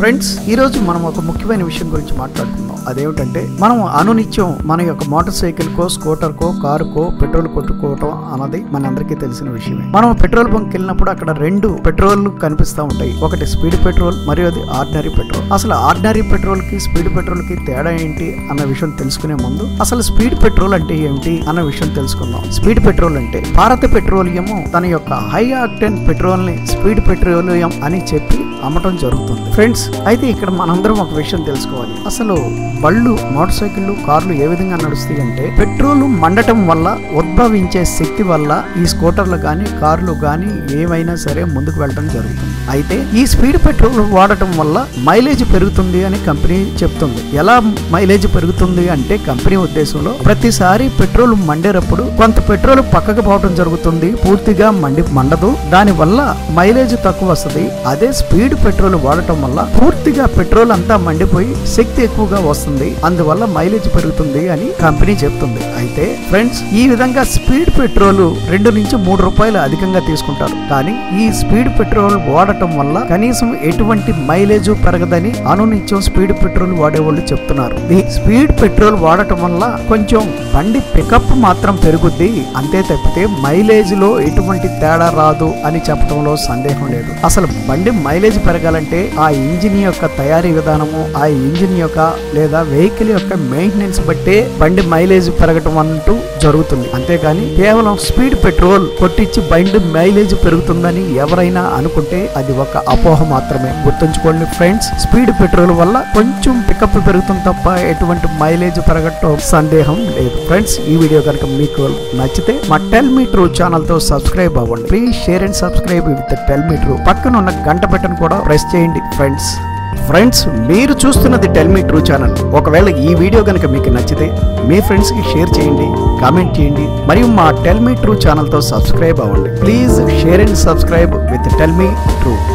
Friends ఈ రోజు మనం ఒక ముఖ్యమైన విషయం గురించి మాట్లాడుకుందాం. అదేమిటంటే మనం అనునిత్యం మన యొక్క మోటార్ సైకిల్ కో స్కూటర్ కో కారు కో పెట్రోల్ కొట్టుకోవటం అన్నది మనందరికీ తెలిసిన విషయమే. మనం పెట్రోల్ బంక్ వెళ్ళినప్పుడు అక్కడ రెండు పెట్రోల్ కనిపిస్తూ ఉంటాయి. ఒకటి స్పీడ్ పెట్రోల్, మరియు అది ఆర్డినరీ పెట్రోల్. అసలు ఆర్డినరీ పెట్రోల్ కి స్పీడ్ పెట్రోల్ కి తేడా ఏంటి అన్న విషయం తెలుసుకునే ముందు అసలు స్పీడ్ పెట్రోల్ అంటే ఏమిటి అన్న విషయం తెలుసుకుందాం. స్పీడ్ పెట్రోల్ అంటే భారత పెట్రోలియం తన యొక్క హై ఆక్టెన్ పెట్రోల్ ని స్పీడ్ పెట్రోలియం అని చెప్పి అమ్మటం జరుగుతుంది. ఫ్రెండ్స్, అయితే ఇక్కడ మనందరం ఒక విషయం తెలుసుకోవాలి. అసలు బళ్ళు, మోటార్ సైకిళ్ళు, కార్లు ఏ విధంగా నడుస్తాయి అంటే పెట్రోల్ మండటం వల్ల ఉద్భవించే శక్తి వల్ల ఈ స్కూటర్లు కానీ కార్లు కానీ ఏమైనా సరే ముందుకు వెళ్ళడం జరుగుతుంది. అయితే ఈ స్పీడ్ పెట్రోల్ వాడటం వల్ల మైలేజ్ పెరుగుతుంది అని కంపెనీ చెప్తుంది. ఎలా మైలేజ్ పెరుగుతుంది అంటే కంపెనీ ఉద్దేశంలో ప్రతిసారి పెట్రోల్ మండేటప్పుడు కొంత పెట్రోల్ పక్కకు పోవడం జరుగుతుంది, పూర్తిగా మండదు. దానివల్ల మైలేజ్ తక్కువ వస్తుంది. అదే స్పీడ్ పెట్రోల్ వాడటం వల్ల పూర్తిగా పెట్రోల్ అంతా మండిపోయి శక్తి ఎక్కువగా వస్తుంది, అందువల్ల మైలేజ్ పెరుగుతుంది అని కంపెనీ చెప్తుంది. అయితే ఫ్రెండ్స్, ఈ విధంగా స్పీడ్ పెట్రోల్ 2 నుంచి 3 రూపాయలు అధికంగా తీసుకుంటారు. కానీ ఈ స్పీడ్ పెట్రోల్ వాడటం వల్ల కనీసం ఎటువంటి మైలేజ్ పెరగదని అనునిత్యం స్పీడ్ పెట్రోల్ వాడేవాళ్ళు చెప్తున్నారు. ఈ స్పీడ్ పెట్రోల్ వాడటం వల్ల కొంచెం బండి పికప్ మాత్రం పెరుగుద్ది, అంతే తప్పితే మైలేజ్ లో ఎటువంటి తేడా రాదు అని చెప్పడంలో సందేహం లేదు. అసలు బండి మైలేజ్ పెరగాలంటే ఆ ఇంజిన్ యొక్క తయారీ విధానము, ఆ ఇంజిన్ యొక్క లేదా వెహికల్ యొక్క మెయింటెనెన్స్ బట్టే బండి మైలేజ్ పెరగటం అంటూ జరుగుతుంది. అంతేగాని కేవలం స్పీడ్ పెట్రోల్ కొట్టించి బండి మైలేజ్ పెరుగుతుందని ఎవరైనా అనుకుంటే అది ఒక అపోహ మాత్రమే. గుర్తుంచుకోండి ఫ్రెండ్స్, స్పీడ్ పెట్రోల్ వల్ల కొంచెం పికప్ పెరుగుతుంది తప్ప ఎటువంటి మైలేజ్ పెరగటం సందేహం లేదు. ఫ్రెండ్స్, ఈ వీడియో కనుక మీకు నచ్చితే మా టెల్ మీ ట్రూ ఛానల్ తో సబ్స్క్రైబ్ అవ్వండి. Please share and subscribe with tell me true. పక్కన ఉన్న గంట బటన్ కూడా ప్రెస్ చేయండి. ఫ్రెండ్స్, మీరు చూస్తున్నది టెల్ మీ ట్రూ ఛానల్. ఒకవేళ ఈ వీడియో కనుక మీకు నచ్చితే మీ ఫ్రెండ్స్కి షేర్ చేయండి, కామెంట్ చేయండి, మరియు మా టెల్ మీ ట్రూ ఛానల్తో సబ్స్క్రైబ్ అవ్వండి. Please share and subscribe with tell me true.